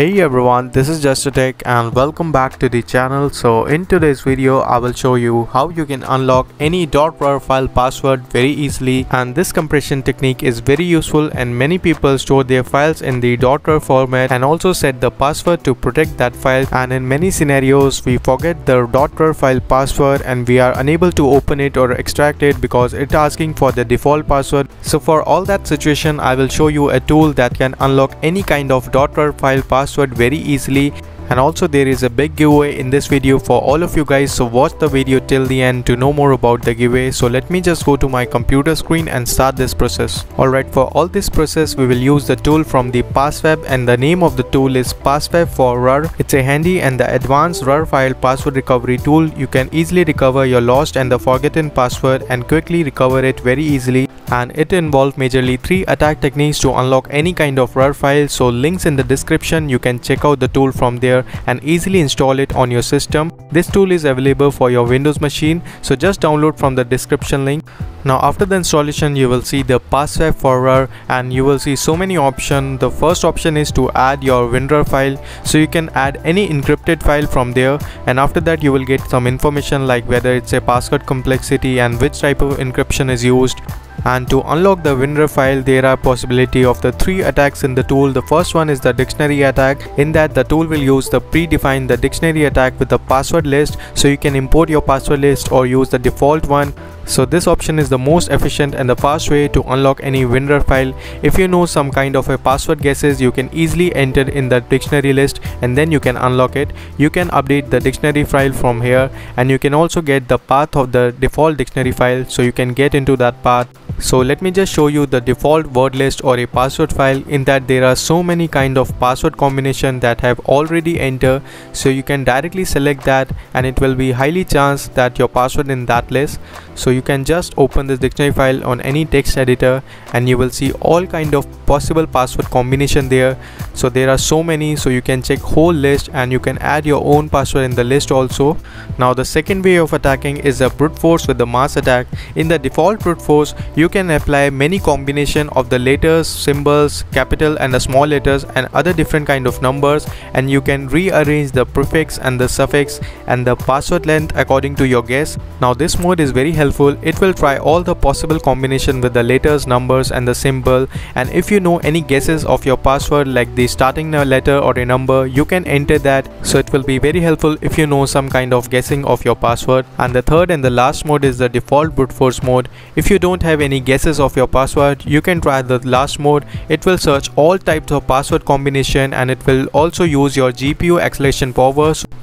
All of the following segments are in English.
Hey everyone, this is Just a Tech and welcome back to the channel. So in today's video I will show you how you can unlock any .rar file password very easily, and this compression technique is very useful and many people store their files in the .rar format and also set the password to protect that file, and in many scenarios we forget the .rar file password and we are unable to open it or extract it because it's asking for the default password. So for all that situation I will show you a tool that can unlock any kind of .rar file password very easily, and also there is a big giveaway in this video for all of you guys, so watch the video till the end to know more about the giveaway. So let me just go to my computer screen and start this process. Alright, for all this process we will use the tool from the PassFab, and the name of the tool is PassFab for RAR. It's a handy and the advanced RAR file password recovery tool. You can easily recover your lost and the forgotten password and quickly recover it very easily, and it involves majorly 3 attack techniques to unlock any kind of RAR file. So links in the description, you can check out the tool from there and easily install it on your system. This tool is available for your Windows machine, so just download from the description link. Now after the installation you will see the PassFab for RAR and you will see so many options. The first option is to add your WinRAR file, so you can add any encrypted file from there, and after that you will get some information like whether it's a password complexity and which type of encryption is used. And to unlock the WinRAR file there are possibility of the 3 attacks in the tool. The first one is the dictionary attack. In that the tool will use the predefined the dictionary attack with the password list, so you can import your password list or use the default one. So this option is the most efficient and the fast way to unlock any WinRAR file. If you know some kind of a password guesses, you can easily enter in the dictionary list and then you can unlock it. You can update the dictionary file from here, and you can also get the path of the default dictionary file, so you can get into that path. So let me just show you the default word list or a password file. In that there are so many kind of password combination that have already entered, so you can directly select that and it will be highly chance that your password in that list. So you can just open this dictionary file on any text editor and you will see all kind of possible password combination there. So there are so many, so you can check whole list and you can add your own password in the list also. Now the second way of attacking is a brute force with the mass attack. In the default brute force you can apply many combination of the letters, symbols, capital and the small letters and other different kind of numbers, and you can rearrange the prefix and the suffix and the password length according to your guess. Now this mode is very helpful. It will try all the possible combination with the letters, numbers and the symbol, and if you know any guesses of your password like the starting a letter or a number, you can enter that, so it will be very helpful if you know some kind of guessing of your password. And the third and the last mode is the default brute force mode. If you don't have any guesses of your password, you can try the last mode. It will search all types of password combination and it will also use your GPU acceleration power.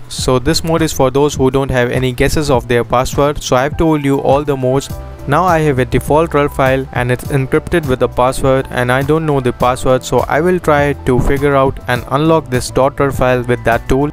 So this mode is for those who don't have any guesses of their password. So I have told you all the modes. Now I have a default RAR file and it's encrypted with the password, and I don't know the password, so I will try to figure out and unlock this .rar file with that tool.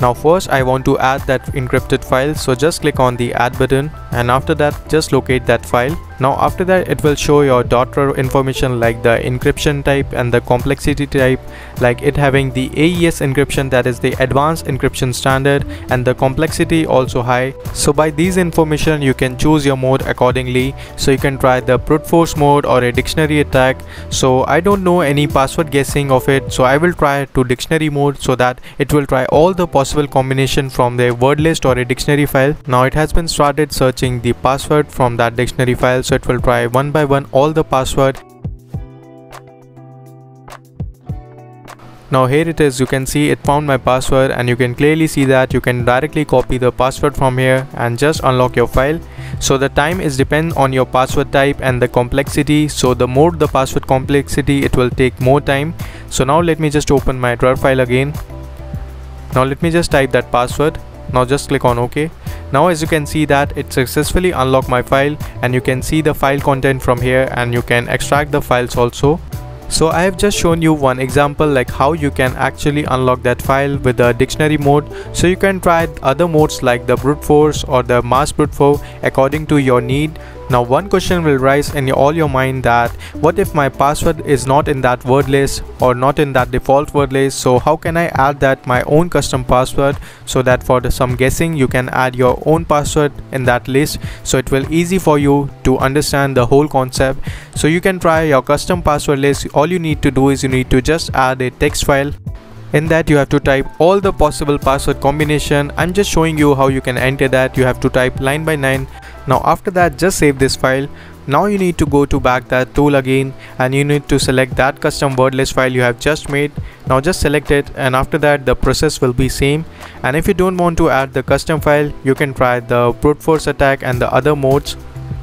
Now first I want to add that encrypted file, so just click on the add button and after that just locate that file. Now after that it will show your .rar information like the encryption type and the complexity type, like it having the AES encryption, that is the advanced encryption standard, and the complexity also high. So by these information you can choose your mode accordingly. So you can try the brute force mode or a dictionary attack. So I don't know any password guessing of it, so I will try to dictionary mode so that it will try all the possible combination from the word list or a dictionary file. Now it has been started searching the password from that dictionary file, so it will try one by one all the password. Now here it is, you can see it found my password, and you can clearly see that you can directly copy the password from here and just unlock your file. So the time is depend on your password type and the complexity, so the more the password complexity it will take more time. So now let me just open my .rar file again. Now let me just type that password. Now just click on OK. Now as you can see that it successfully unlocked my file, and you can see the file content from here and you can extract the files also. So I have just shown you one example like how you can actually unlock that file with the dictionary mode. So you can try other modes like the brute force or the mass brute force according to your need. Now one question will rise in all your mind that what if my password is not in that word list or not in that default word list, so how can I add that my own custom password, so that for some guessing you can add your own password in that list, so it will easy for you to understand the whole concept. So you can try your custom password list. All you need to do is you need to just add a text file. In that you have to type all the possible password combination. I'm just showing you how you can enter that. You have to type line by line. Now after that, just save this file. Now you need to go to back that tool again and you need to select that custom word list file you have just made. Now just select it, and after that the process will be same. And if you don't want to add the custom file, you can try the brute force attack and the other modes.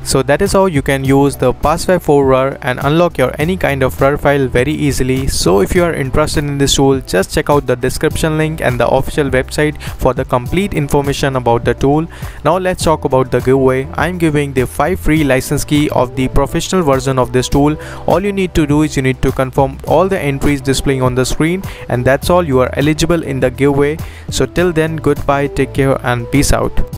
So that is how you can use the PassFab for RAR and unlock your any kind of RAR file very easily. So if you are interested in this tool, just check out the description link and the official website for the complete information about the tool. Now let's talk about the giveaway. I'm giving the 5 free license key of the professional version of this tool. All you need to do is you need to confirm all the entries displaying on the screen, and that's all, you are eligible in the giveaway. So till then, goodbye, take care and peace out.